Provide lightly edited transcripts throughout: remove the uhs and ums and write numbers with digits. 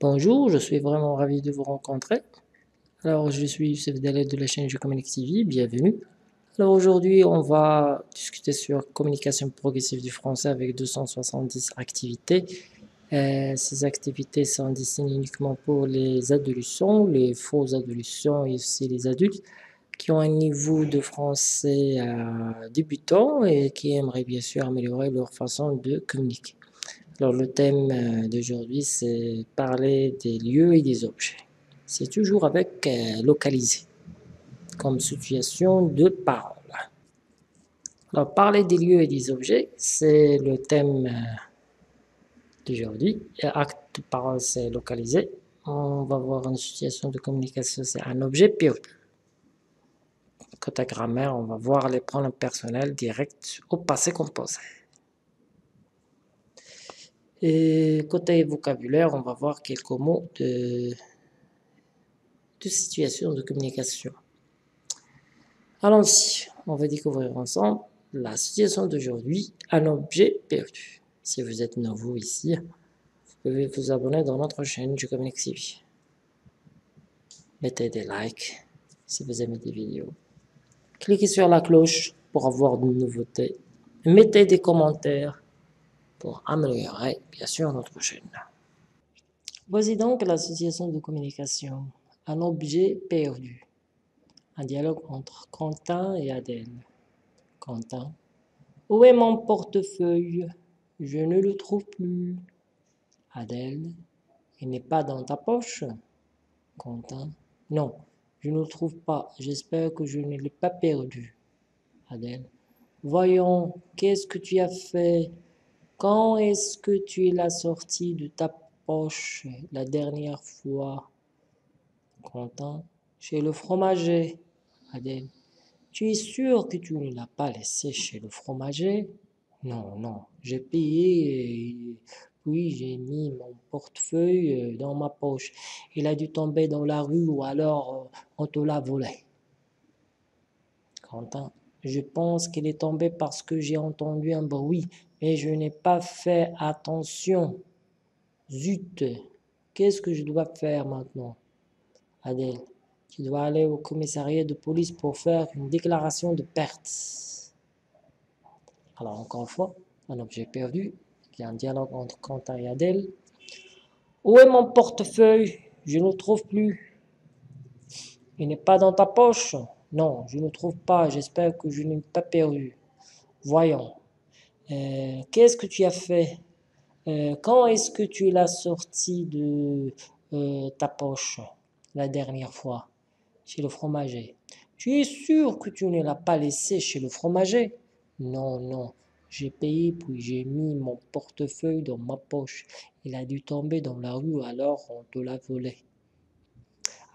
Bonjour, je suis vraiment ravi de vous rencontrer. Alors, je suis Youssef Dalal de la chaîne Je Communique TV, bienvenue. Alors aujourd'hui, on va discuter sur Communication Progressive du Français avec 270 activités. Ces activités sont destinées uniquement pour les adolescents, les faux adolescents et aussi les adultes qui ont un niveau de français débutant et qui aimeraient bien sûr améliorer leur façon de communiquer. Alors le thème d'aujourd'hui, c'est parler des lieux et des objets. C'est toujours avec localiser comme situation de parole. Alors parler des lieux et des objets, c'est le thème d'aujourd'hui. Acte de parole, c'est localiser. On va voir une situation de communication, c'est un objet pilote. Côté grammaire, on va voir les pronoms personnels directs au passé composé. Et côté vocabulaire, on va voir quelques mots de situation de communication. Allons-y, on va découvrir ensemble la situation d'aujourd'hui, un objet perdu. Si vous êtes nouveau ici, vous pouvez vous abonner dans notre chaîne Je Communique TV. Mettez des likes si vous aimez des vidéos. Cliquez sur la cloche pour avoir de nouveautés. Mettez des commentaires pour améliorer, bien sûr, notre chaîne. Voici donc l'association de communication, un objet perdu. Un dialogue entre Quentin et Adèle. Quentin: où est mon portefeuille? Je ne le trouve plus. Adèle: il n'est pas dans ta poche? Quentin: non, je ne le trouve pas. J'espère que je ne l'ai pas perdu. Adèle: voyons, qu'est-ce que tu as fait? Quand est-ce que tu l'as sorti de ta poche la dernière fois? Quentin: chez le fromager. Adèle: tu es sûr que tu ne l'as pas laissé chez le fromager? Non, non, j'ai payé et puis j'ai mis mon portefeuille dans ma poche. Il a dû tomber dans la rue ou alors on te l'a volé. Quentin: je pense qu'il est tombé parce que j'ai entendu un bruit, mais je n'ai pas fait attention. Zut, qu'est-ce que je dois faire maintenant? Adèle: tu dois aller au commissariat de police pour faire une déclaration de perte. Alors encore une fois, un objet perdu. Il y a un dialogue entre Quentin et Adèle. Où est mon portefeuille? Je ne le trouve plus. Il n'est pas dans ta poche? Non, je ne le trouve pas. J'espère que je ne l'ai pas perdu. Voyons. Qu'est-ce que tu as fait? Quand est-ce que tu l'as sorti de ta poche la dernière fois? Chez le fromager. Tu es sûr que tu ne l'as pas laissé chez le fromager? Non, non. J'ai payé puis j'ai mis mon portefeuille dans ma poche. Il a dû tomber dans la rue, alors on te l'a volé.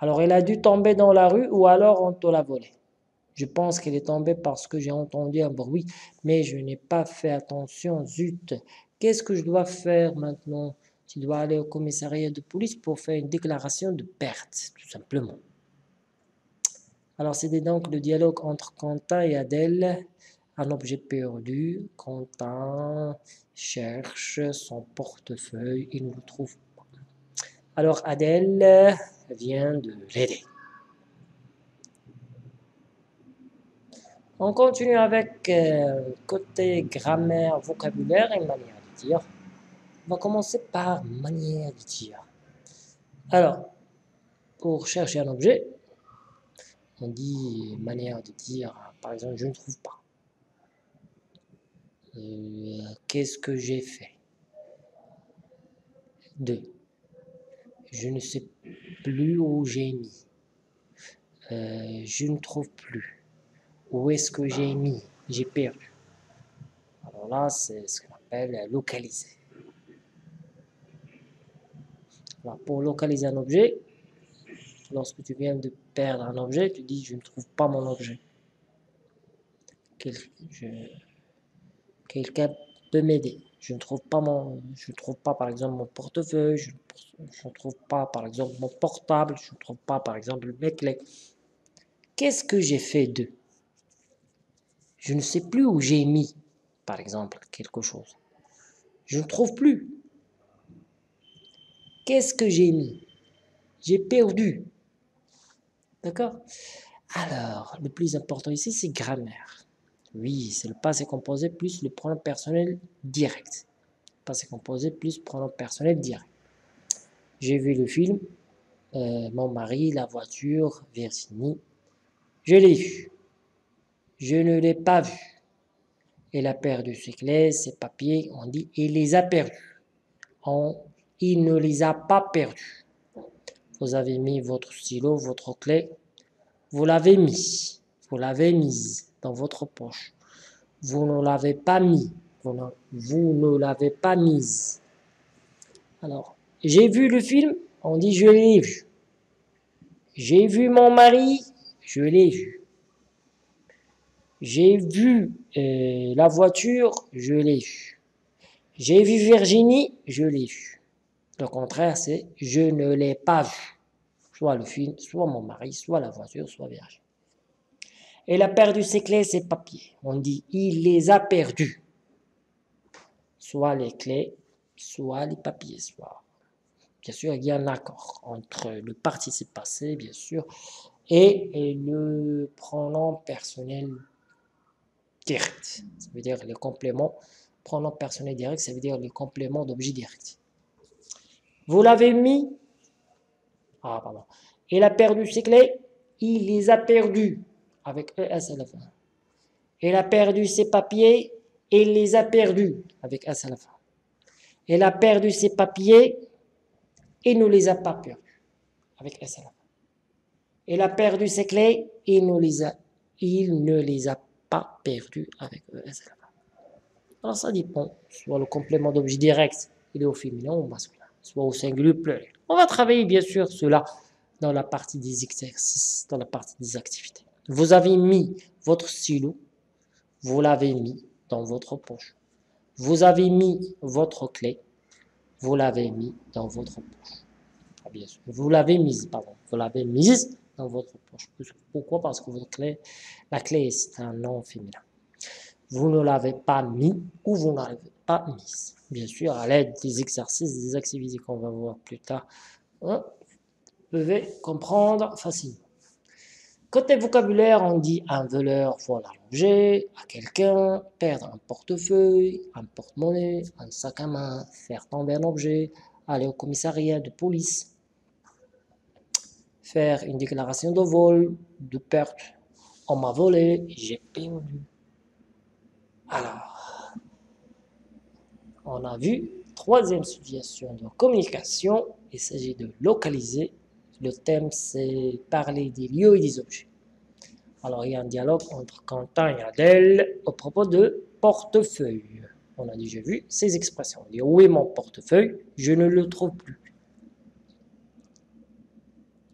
Alors, il a dû tomber dans la rue ou alors on te l'a volé. Je pense qu'il est tombé parce que j'ai entendu un bruit, mais je n'ai pas fait attention. Zut, qu'est-ce que je dois faire maintenant? Tu dois aller au commissariat de police pour faire une déclaration de perte, tout simplement. Alors, c'était donc le dialogue entre Quentin et Adèle. Un objet perdu. Quentin cherche son portefeuille, il ne le trouve pas. Alors, Adèle vient de l'aider. On continue avec côté grammaire, vocabulaire et manière de dire. On va commencer par manière de dire. Alors, pour chercher un objet, on dit manière de dire, par exemple, je ne trouve pas. Qu'est-ce que j'ai fait? Deux. Je ne sais plus où j'ai mis. Je ne trouve plus. Où est-ce que j'ai mis? J'ai perdu. Alors là, c'est ce qu'on appelle localiser. Alors pour localiser un objet, lorsque tu viens de perdre un objet, tu dis je ne trouve pas mon objet. quelqu'un peut m'aider. Je ne trouve pas par exemple mon portefeuille, je ne trouve pas par exemple mon portable, je ne trouve pas par exemple mes clés. Qu'est-ce que j'ai fait d'eux? Je ne sais plus où j'ai mis par exemple quelque chose. Je ne trouve plus. Qu'est-ce que j'ai mis? J'ai perdu. D'accord? Alors, le plus important ici, c'est grammaire. Oui, c'est le passé composé plus le pronom personnel direct. Passé composé plus pronom personnel direct. J'ai vu le film, mon mari, la voiture, Virginie. Je l'ai vu. Je ne l'ai pas vu. Elle a perdu ses clés, ses papiers. On dit, il les a perdus. Il ne les a pas perdus. Vous avez mis votre stylo, votre clé. Vous l'avez mis. Vous l'avez mise. Dans votre poche. Vous ne l'avez pas mis. Vous ne l'avez pas mise. Alors, j'ai vu le film, on dit je l'ai vu. J'ai vu mon mari, je l'ai vu. J'ai vu la voiture, je l'ai vu. J'ai vu Virginie, je l'ai vu. Le contraire, c'est je ne l'ai pas vu. Soit le film, soit mon mari, soit la voiture, soit Virginie. Elle a perdu ses clés, ses papiers. On dit, il les a perdus. Soit les clés, soit les papiers. Soit. Bien sûr, il y a un accord entre le participe passé, bien sûr, et le pronom personnel direct. Ça veut dire le complément. Pronom personnel direct, ça veut dire le complément d'objet direct. Vous l'avez mis? Ah, pardon. Elle a perdu ses clés, il les a perdus. Avec ES à la fin. Elle a perdu ses papiers, elle les a perdus, avec S à la fin. Elle a perdu ses papiers, il ne les a pas perdus, avec S à la fin. Elle a perdu ses clés, il ne les a pas perdus, avec ES à la fin. Alors ça dépend, soit le complément d'objet direct, il est au féminin ou au masculin, soit au singulier ou pluriel. On va travailler bien sûr cela dans la partie des exercices, dans la partie des activités. Vous avez mis votre stylo, vous l'avez mis dans votre poche. Vous avez mis votre clé, vous l'avez mis dans votre poche. Ah, bien sûr. Vous l'avez mise, pardon, vous l'avez mise dans votre poche. Pourquoi? Parce que votre clé, la clé, c'est un nom féminin. Vous ne l'avez pas mis ou vous ne l'avez pas mise. Bien sûr, à l'aide des exercices, des activités qu'on va voir plus tard, vous pouvez comprendre facilement. Côté vocabulaire, on dit un voleur vole à l'objet, à quelqu'un, perdre un portefeuille, un porte-monnaie, un sac à main, faire tomber un objet, aller au commissariat de police, faire une déclaration de vol, de perte, on m'a volé, j'ai perdu. Alors, on a vu troisième situation de communication, il s'agit de localiser. Le thème, c'est parler des lieux et des objets. Alors, il y a un dialogue entre Quentin et Adèle au propos de portefeuille. On a déjà vu ces expressions. On dit, où est mon portefeuille? Je ne le trouve plus.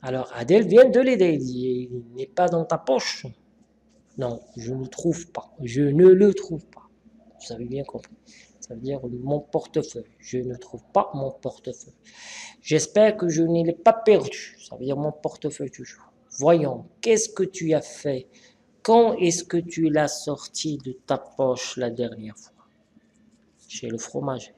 Alors, Adèle vient de l'aider. Il dit, il n'est pas dans ta poche. Non, je ne le trouve pas. Je ne le trouve pas. Vous avez bien compris. Ça veut dire mon portefeuille. Je ne trouve pas mon portefeuille. J'espère que je ne l'ai pas perdu. Ça veut dire mon portefeuille toujours. Voyons, qu'est-ce que tu as fait? Quand est-ce que tu l'as sorti de ta poche la dernière fois? Chez le fromager.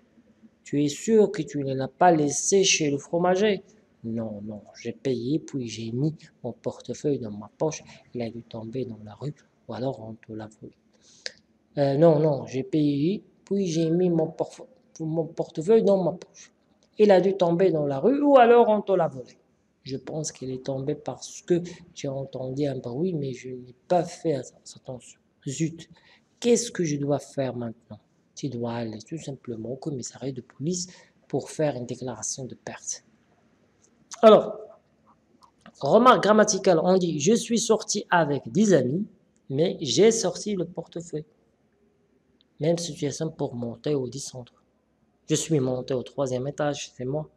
Tu es sûr que tu ne l'as pas laissé chez le fromager? Non, non, j'ai payé, puis j'ai mis mon portefeuille dans ma poche. Il a dû tomber dans la rue, ou alors on te l'a volé. Non, non, j'ai payé. Puis j'ai mis mon portefeuille dans ma poche. Il a dû tomber dans la rue ou alors on te l'a volé. Je pense qu'il est tombé parce que j'ai entendu un bruit, mais je n'ai pas fait attention. Zut, qu'est-ce que je dois faire maintenant? Tu dois aller tout simplement au commissariat de police pour faire une déclaration de perte. Alors, remarque grammaticale, on dit « Je suis sorti avec des amis, mais j'ai sorti le portefeuille ». Même situation pour monter ou descendre. Je suis monté au troisième étage, c'est moi.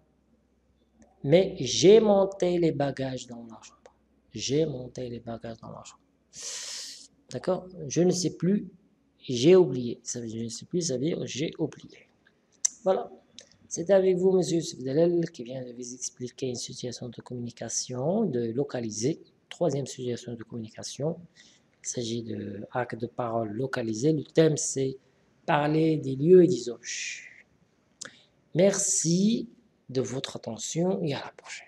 Mais j'ai monté les bagages dans la chambre. J'ai monté les bagages dans la chambre. D'accord? Je ne sais plus j'ai oublié. Ça veut dire, je ne sais plus, ça veut dire j'ai oublié. Voilà. C'est avec vous, M. Youssef Dalal, qui vient de vous expliquer une situation de communication, de localiser. Troisième situation de communication. Il s'agit de acte de parole localisé. Le thème, c'est parler des lieux et des objets. Merci de votre attention et à la prochaine.